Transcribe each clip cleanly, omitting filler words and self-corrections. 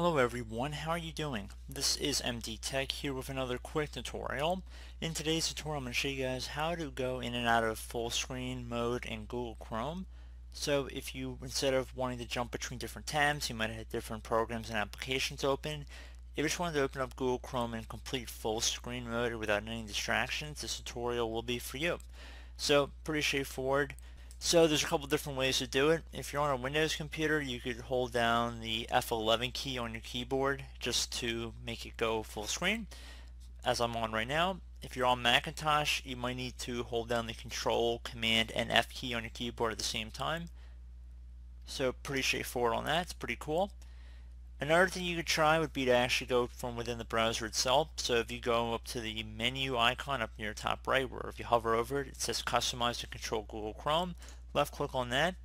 Hello everyone, how are you doing? This is MD Tech here with another quick tutorial. In today's tutorial I'm going to show you guys how to go in and out of full screen mode in Google Chrome. So if you, instead of wanting to jump between different tabs, you might have different programs and applications open. If you just wanted to open up Google Chrome in complete full screen mode without any distractions, this tutorial will be for you. So pretty straightforward. So there's a couple different ways to do it. If you're on a Windows computer, you could hold down the F11 key on your keyboard just to make it go full screen, as I'm on right now. If you're on Macintosh, you might need to hold down the Control, Command, and F key on your keyboard at the same time. So pretty straightforward on that. It's pretty cool. Another thing you could try would be to actually go from within the browser itself. So if you go up to the menu icon up near top right, where if you hover over it, it says Customize and Control Google Chrome. Left click on that.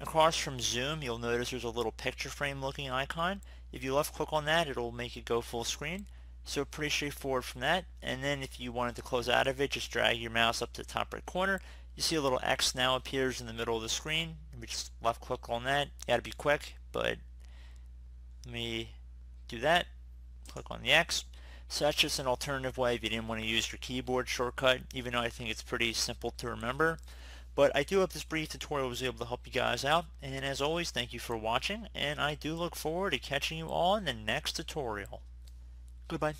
Across from Zoom, you'll notice there's a little picture frame looking icon. If you left click on that, it'll make it go full screen. So pretty straightforward from that. And then if you wanted to close out of it, just drag your mouse up to the top right corner. You see a little X now appears in the middle of the screen. We just left click on that. You gotta be quick, but let me do that. Click on the X. So that's just an alternative way if you didn't want to use your keyboard shortcut, even though I think it's pretty simple to remember. But I do hope this brief tutorial was able to help you guys out, and as always, thank you for watching, and I do look forward to catching you all in the next tutorial. Goodbye.